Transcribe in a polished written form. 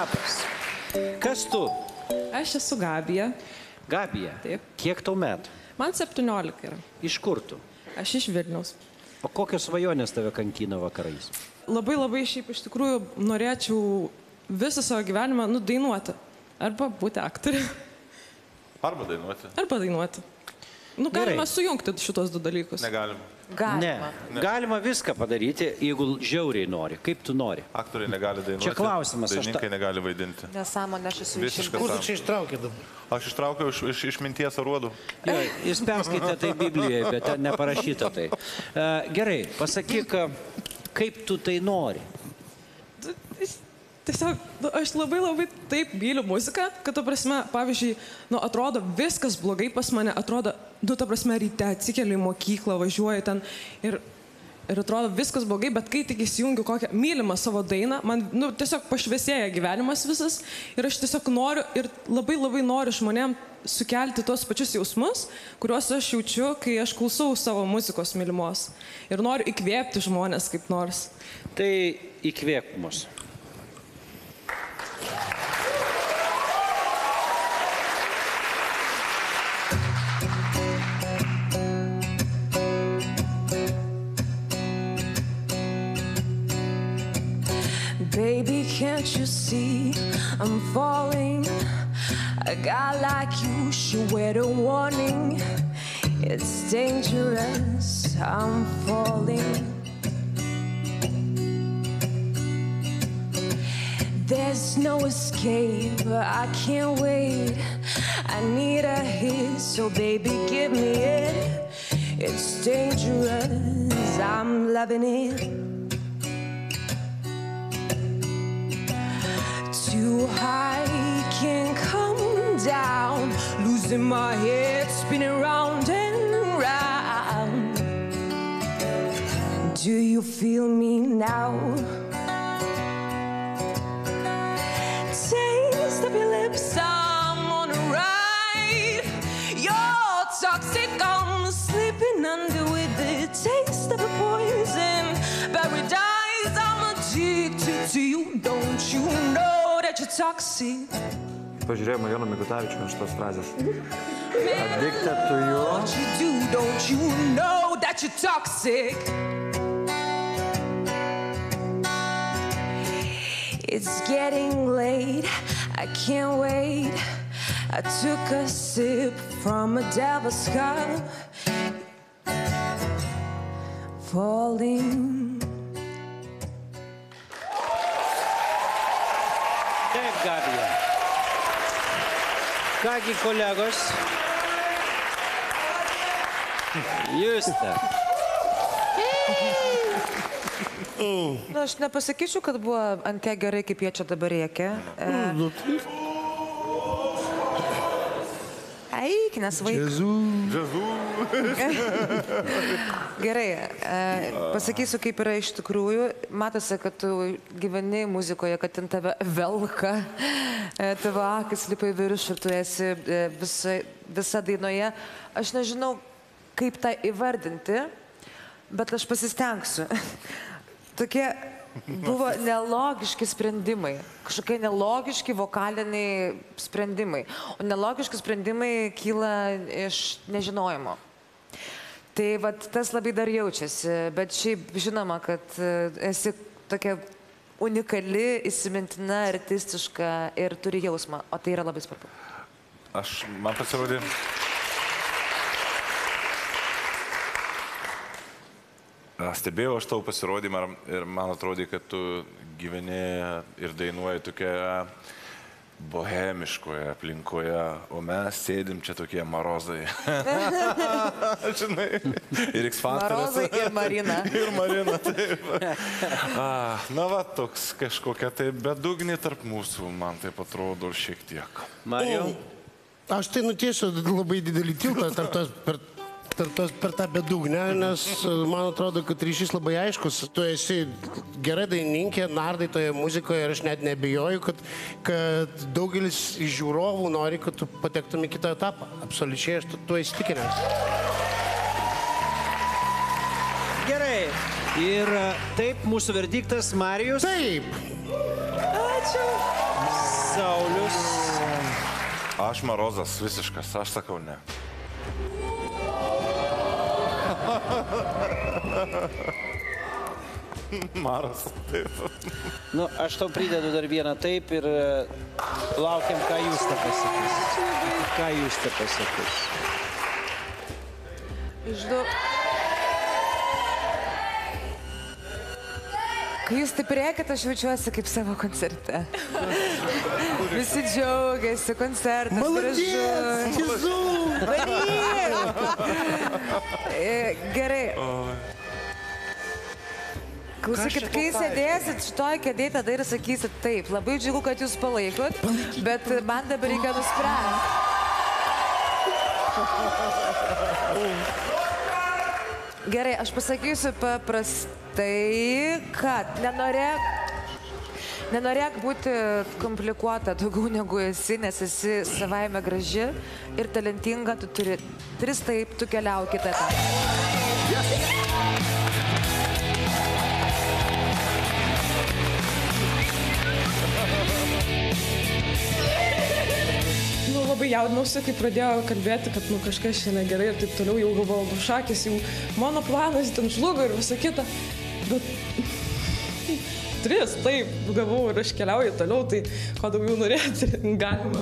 etapas. Kas tu? Aš esu Gabija. Gabija, taip. Kiek tau metų? Man 17 yra. Iš kur tu? Aš iš Vilniaus. O kokios svajonės tave kankina vakarais? Labai labai šiaip iš tikrųjų norėčiau visą savo gyvenimą dainuoti. Arba būti aktoriai. Arba dainuoti. Arba dainuoti. Galima sujungti šitos du dalykus. Negalima. Galima. Ne. Galima viską padaryti, jeigu žiauriai nori. Kaip tu nori. Aktoriai negali dainuoti. Čia klausimas. Dainininkai negali vaidinti. Nesąmonė, aš esu išimtis. Kur tu čia ištraukė dabar? Aš ištraukiau iš minties aruodų. Jūs perskaitėte tai Biblijoje, bet neparašyta tai. Gerai, pasakyk, kaip tu tai nori. Tiesiog, aš labai labai taip myliu muziką, kad, ta prasme, pavyzdžiui, atrodo viskas blogai pas mane, atrodo, ta prasme, ryte atsikeliu į mokyklą, važiuoju ten ir atrodo viskas blogai, bet kai tik įsijungiu kokią mylimą savo dainą, man, tiesiog pašviesėja gyvenimas visas ir aš tiesiog noriu ir labai labai noriu žmonėm sukelti tuos pačius jausmus, kuriuos aš jaučiu, kai aš klausau savo muzikos mylimos ir noriu įkvėpti žmonės kaip nors. Tai įkvėp mus. Baby, can't you see I'm falling? A guy like you should wear a warning. It's dangerous, I'm falling. There's no escape, I can't wait. I need a hit, so baby, give me it. It's dangerous, I'm loving it. Too high, can't come down. Losing my head, spinning round and round. Do you feel me now? Taste of your lips, I'm on a ride. You're toxic, I'm sleeping under with the taste of a poison paradise. I'm addicted to you, don't you know that you're toxic? Pažiūrėjau Marijono Migutavičių iš tos frazės. Addicted to you. What you do, don't you know that you're toxic? It's getting late, I can't wait. I took a sip from a devil's cup. Falling. Taip, Gabija. Kągi, kolegos. Jūs ta. Aš nepasakyčiau, kad buvo ant tie gerai, kaip jie čia dabar rėkia. Eik, nes vaikai. Gerai, pasakysiu, kaip yra iš tikrųjų. Matosi, kad tu gyveni muzikoje, kad ten tave velka, tavo akis lipa į viršų ir tu esi visa dainoje. Aš nežinau, kaip tą įvardinti, bet aš pasistengsiu. Tokie buvo nelogiški sprendimai, kažkokie nelogiški vokaliniai sprendimai. O nelogiški sprendimai kyla iš nežinojimo. Tai vat tas labai dar jaučiasi, bet šiaip žinoma, kad esi tokia unikali, įsimintina, artistiška ir turi jausmą, o tai yra labai svarbu. Man pasirodė. Stebėjau aš tavo pasirodymą ir man atrodė, kad tu gyveni ir dainuoji tokioje bohemiškoje aplinkoje, o mes sėdim čia tokie marozai. Žinai, ir X-Factoras. Marozai ir Marina. Ir Marina, taip. Na va, toks kažkokia tai bedugnė tarp mūsų, man taip atrodo šiek tiek. Marijau? Aš tai nutiesiu labai didelį tiltą tarp tos... per tą bedugnę, nes man atrodo, kad ryšys labai aiškus. Tu esi gera dainininkė, nardai toje muzikoje ir aš net neabejoju, kad daugelis žiūrovų nori, kad tu patektum į kitą etapą. Absoliučiai aš tuo įsitikinęs. Gerai. Ir taip mūsų verdiktas Marijus. Taip. ačiū. Saulius. Aš marozas visiškas, aš sakau ne. Maras, taip. Nu, aš tau pridedu dar vieną taip ir laukiam, ką jūs te pasakys. Ką jūs te pasakys. Išdu... Kai jūs taip rėkit, aš jaučiuosi kaip savo koncerte. Visi džiaugiasi, koncertas gražus. Maladės, Jėzų! Gerai. Klausykit, kai sėdėsit šitoj kėdėj, tada ir sakysit taip. Labai džiugu, kad jūs palaikot, bet man dabar reikia nuspręsti. Gerai, aš pasakysiu paprastai, kad nenorėk būti komplikuota daugiau negu esi, nes esi savaime graži ir talentinga, tu turi 3 taip, tu keliauji kitą etapą. Nu, labai jaudinausi, kai pradėjau kalbėti, kad nu, kažkas čia negerai ir taip toliau, jau galvojau, šakės, jau mano planas ten žlugo ir visa kita, bet... 3, taip, gavau ir aš keliauju toliau, tai ko daugiau norėti galima.